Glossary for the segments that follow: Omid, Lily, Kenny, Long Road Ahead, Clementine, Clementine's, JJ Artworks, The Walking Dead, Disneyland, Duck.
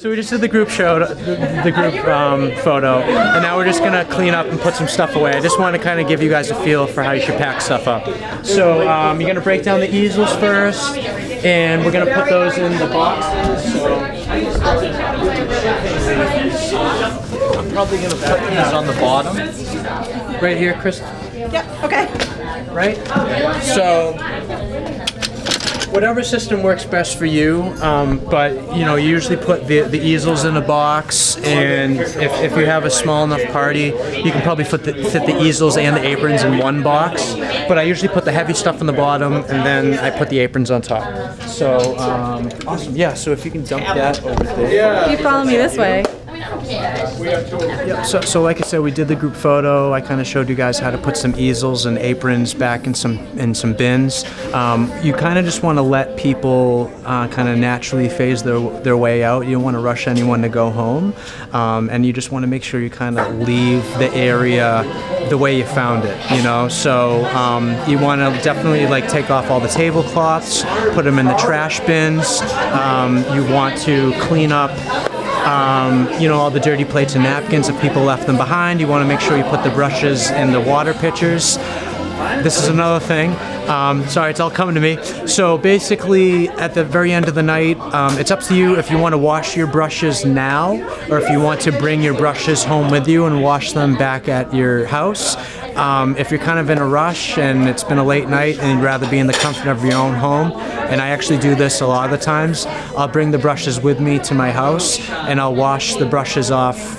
So we just did the group show, the group photo, and now we're just gonna clean up and put some stuff away. I just want to kind of give you guys a feel for how you should pack stuff up. So you're gonna break down the easels first, and we're gonna put those in the boxes. So I'm probably gonna put these on the bottom, right here, Chris. Yep. Okay. Right. So. Whatever system works best for you, but you know, you usually put the easels in a box, and if you have a small enough party, you can probably fit the easels and the aprons in one box. But I usually put the heavy stuff on the bottom, and then I put the aprons on top. So awesome, yeah. So if you can dump that over there. You follow me this way. Yep, so like I said, we did the group photo. I kind of showed you guys how to put some easels and aprons back in some bins. You kind of just want to let people kind of naturally phase their way out. You don't want to rush anyone to go home, and you just want to make sure you kind of leave the area the way you found it, you know. So you want to definitely like take off all the tablecloths, put them in the trash bins. You want to clean up you know, all the dirty plates and napkins if people left them behind. You want to make sure you put the brushes in the water pitchers. This is another thing. Sorry, it's all coming to me. So basically, at the very end of the night, it's up to you if you want to wash your brushes now, or if you want to bring your brushes home with you and wash them back at your house. If you're kind of in a rush and it's been a late night and you'd rather be in the comfort of your own home, and I actually do this a lot of the times, I'll bring the brushes with me to my house and I'll wash the brushes off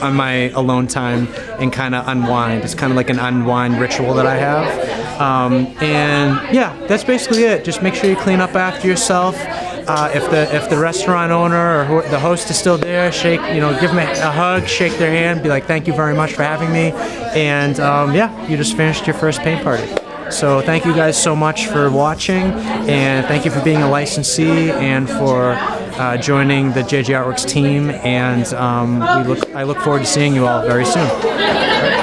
on my alone time and kind of unwind. It's kind of like an unwind ritual that I have. And yeah, that's basically it. Just make sure you clean up after yourself. If the restaurant owner or the host is still there, shake, you know, give them a hug, shake their hand, be like, thank you very much for having me. And yeah, you just finished your first paint party. So thank you guys so much for watching, and thank you for being a licensee and for joining the JJ Artworks team. And I look forward to seeing you all very soon.